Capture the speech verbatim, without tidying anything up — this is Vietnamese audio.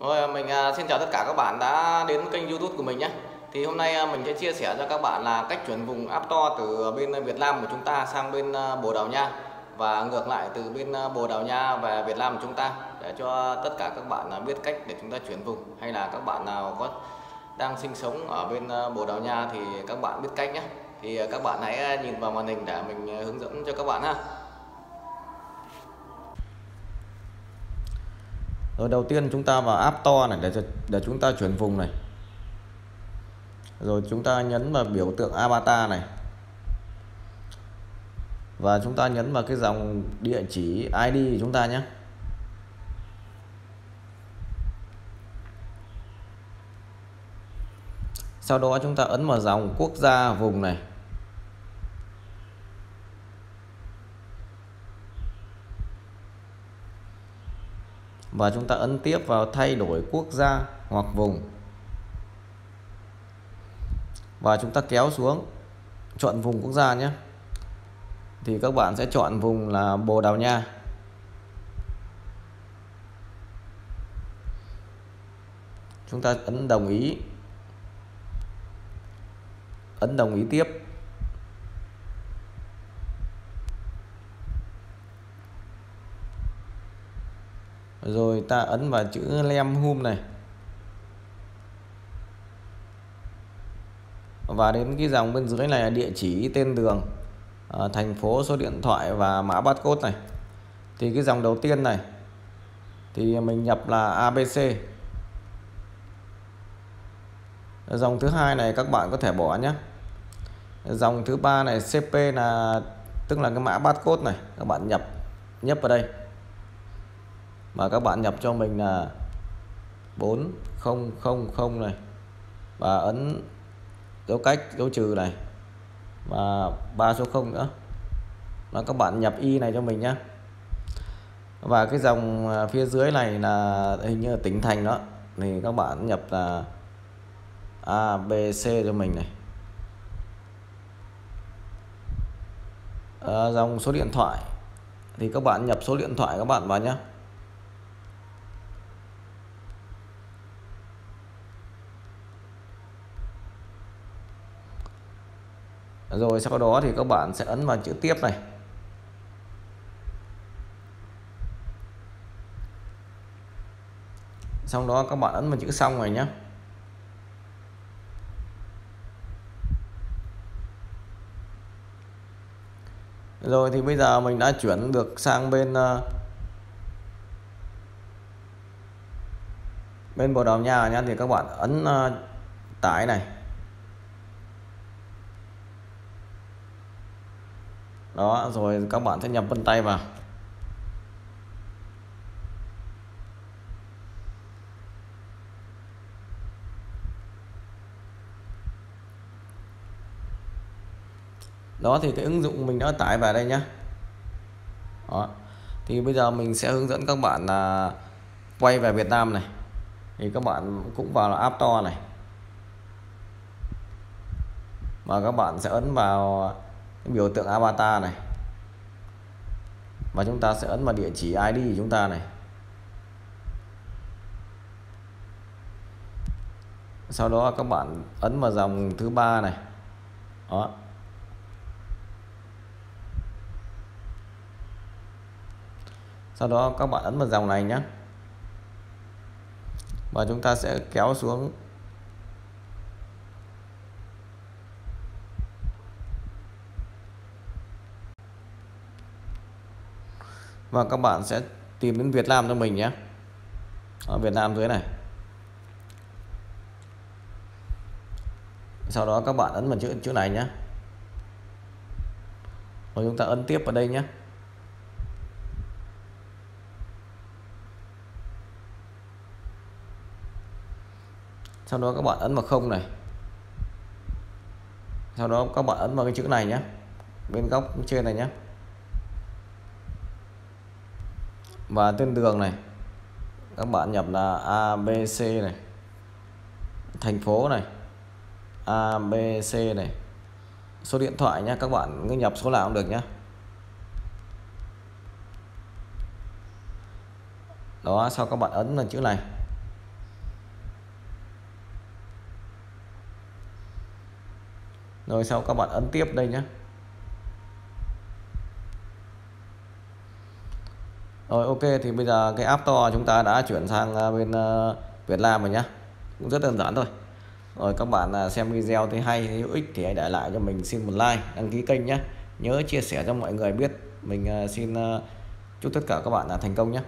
Rồi, mình xin chào tất cả các bạn đã đến kênh YouTube của mình nhé. Thì hôm nay mình sẽ chia sẻ cho các bạn là cách chuyển vùng App Store từ bên Việt Nam của chúng ta sang bên Bồ Đào Nha và ngược lại từ bên Bồ Đào Nha về Việt Nam của chúng ta, để cho tất cả các bạn biết cách để chúng ta chuyển vùng, hay là các bạn nào có đang sinh sống ở bên Bồ Đào Nha thì các bạn biết cách nhé. Thì các bạn hãy nhìn vào màn hình để mình hướng dẫn cho các bạn ha. Rồi, đầu tiên chúng ta vào App Store này để để chúng ta chuyển vùng này. Rồi chúng ta nhấn vào biểu tượng avatar này. Và chúng ta nhấn vào cái dòng địa chỉ i đê của chúng ta nhé. Sau đó chúng ta ấn vào dòng quốc gia vùng này. Và chúng ta ấn tiếp vào thay đổi quốc gia hoặc vùng. Và chúng ta kéo xuống, chọn vùng quốc gia nhé. Thì các bạn sẽ chọn vùng là Bồ Đào Nha. Chúng ta ấn đồng ý. Ấn đồng ý tiếp. Rồi ta ấn vào chữ lem home này. Và đến cái dòng bên dưới này là địa chỉ, tên đường, thành phố, số điện thoại và mã barcode này. Thì cái dòng đầu tiên này thì mình nhập là a bê xê. Dòng thứ hai này các bạn có thể bỏ nhé. Dòng thứ ba này xê pê là tức là cái mã barcode này, các bạn nhập nhấp vào đây. Mà các bạn nhập cho mình là bốn không không không này. Và ấn dấu cách, dấu trừ này. Và ba số không nữa. Và các bạn nhập Y này cho mình nhé. Và cái dòng phía dưới này là hình như là tỉnh thành đó. Thì các bạn nhập là A, B, C cho mình này. À, dòng số điện thoại. Thì các bạn nhập số điện thoại các bạn vào nhé. Rồi sau đó thì các bạn sẽ ấn vào chữ tiếp này. Sau đó các bạn ấn vào chữ xong rồi nhé. Rồi thì bây giờ mình đã chuyển được sang bên bên Bồ Đào Nha nhé. Thì các bạn ấn tải này. Đó, rồi các bạn sẽ nhập vân tay vào. Đó thì cái ứng dụng mình đã tải vào đây nhé. Đó. Thì bây giờ mình sẽ hướng dẫn các bạn là quay về Việt Nam này. Thì các bạn cũng vào là App Store này. Và các bạn sẽ ấn vào biểu tượng avatar này. Và chúng ta sẽ ấn vào địa chỉ i đê của chúng ta này. Sau đó các bạn ấn vào dòng thứ ba này. Đó. Sau đó các bạn ấn vào dòng này nhé. Và chúng ta sẽ kéo xuống. Và các bạn sẽ tìm đến Việt Nam cho mình nhé. Ở Việt Nam dưới này. Sau đó các bạn ấn vào chữ, chữ này nhé. Rồi chúng ta ấn tiếp vào đây nhé. Sau đó các bạn ấn vào không này. Sau đó các bạn ấn vào cái chữ này nhé. Bên góc trên này nhé. Và tên đường này các bạn nhập là a bê xê này, thành phố này, a bê xê này, số điện thoại nhé, các bạn cứ nhập số nào cũng được nhé. Đó, sau các bạn ấn vào chữ này Rồi sau các bạn ấn tiếp đây nhé. Rồi ok, thì bây giờ cái App Store chúng ta đã chuyển sang bên Việt Nam rồi nhá. Cũng rất đơn giản thôi. Rồi các bạn xem video thấy hay, thấy hữu ích thì hãy để lại cho mình xin một like, đăng ký kênh nhé. Nhớ chia sẻ cho mọi người biết. Mình xin chúc tất cả các bạn là thành công nhé.